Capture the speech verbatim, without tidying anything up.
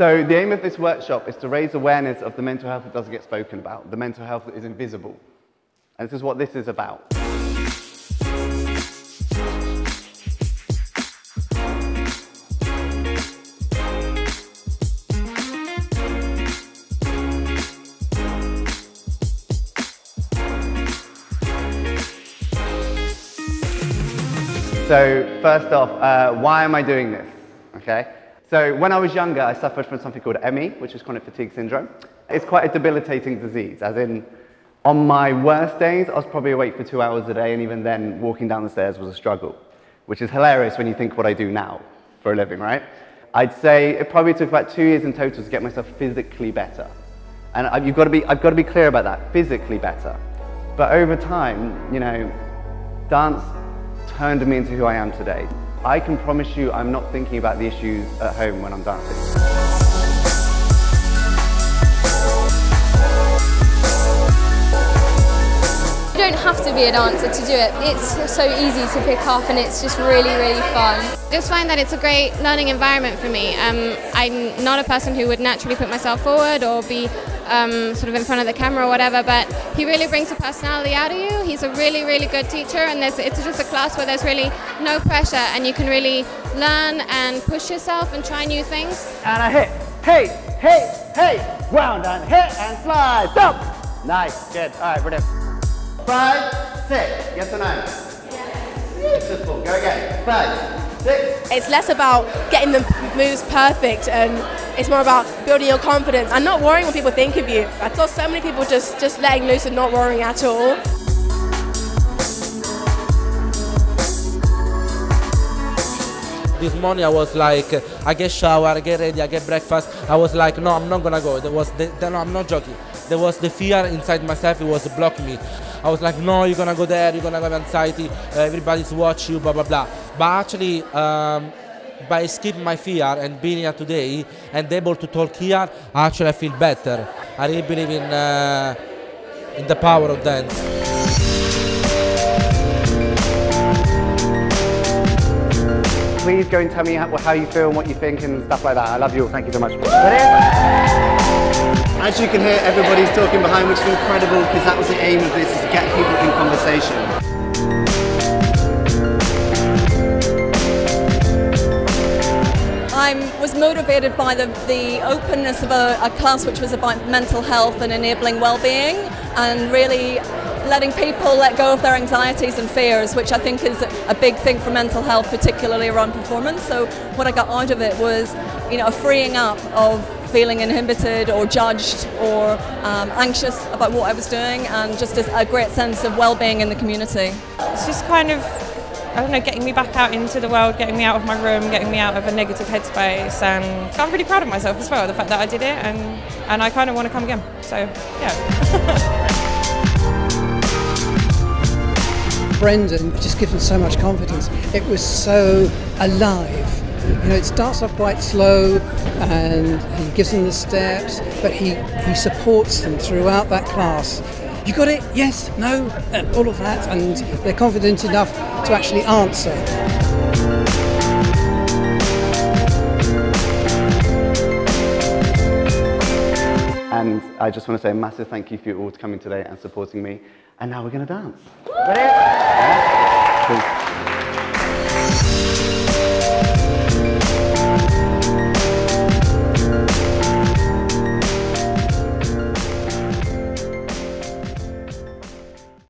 So the aim of this workshop is to raise awareness of the mental health that doesn't get spoken about, the mental health that is invisible. And this is what this is about. So first off, uh, why am I doing this? Okay. So when I was younger, I suffered from something called M E, which is chronic fatigue syndrome. It's quite a debilitating disease, as in, on my worst days, I was probably awake for two hours a day, and even then, walking down the stairs was a struggle, which is hilarious when you think what I do now for a living, right? I'd say it probably took about two years in total to get myself physically better. And I've, you've got to be, I've got to be clear about that, physically better. But over time, you know, dance turned me into who I am today. I can promise you I'm not thinking about the issues at home when I'm dancing. You don't have to be a dancer to do it. It's so easy to pick up and it's just really, really fun. I just find that it's a great learning environment for me. Um, I'm not a person who would naturally put myself forward or be um, sort of in front of the camera or whatever, but he really brings a personality out of you. He's a really, really good teacher, and there's, it's just a class where there's really no pressure and you can really learn and push yourself and try new things. And I hit, hey, hey, hey, round and hit and slide, stop! Nice, good, all right, brilliant. Five, six, yes or no? Yes. Beautiful, go again, five, six. It's less about getting the moves perfect and it's more about building your confidence and not worrying what people think of you. I saw so many people just, just letting loose and not worrying at all. This morning I was like, I get shower, I get ready, I get breakfast. I was like, no, I'm not gonna go. There was, the, no, I'm not joking. There was the fear inside myself, it was blocking me. I was like, no, you're gonna go there, you're gonna have anxiety, uh, everybody's watching you, blah, blah, blah. But actually, um, by skipping my fear and being here today and able to talk here, actually I feel better. I really believe in, uh, in the power of dance. Please go and tell me how, how you feel and what you think and stuff like that. I love you all. Thank you so much. As you can hear, everybody's talking behind, which is incredible because that was the aim of this, is to get people in conversation. I was motivated by the, the openness of a, a class which was about mental health and enabling well-being and really letting people let go of their anxieties and fears, which I think is a big thing for mental health, particularly around performance. So what I got out of it was, you know, a freeing up of feeling inhibited or judged or um, anxious about what I was doing, and just a great sense of well-being in the community. It's just kind of, I don't know, getting me back out into the world, getting me out of my room, getting me out of a negative headspace, and I'm really proud of myself as well, the fact that I did it, and, and I kind of want to come again, so yeah. Brendon just gives us so much confidence. It was so alive. You know, it starts off quite slow and he gives them the steps, but he, he supports them throughout that class. You got it? Yes? No? And all of that. And they're confident enough to actually answer. And I just want to say a massive thank you for you all to coming today and supporting me. And now we're going to dance. Ready? Yeah. Cool.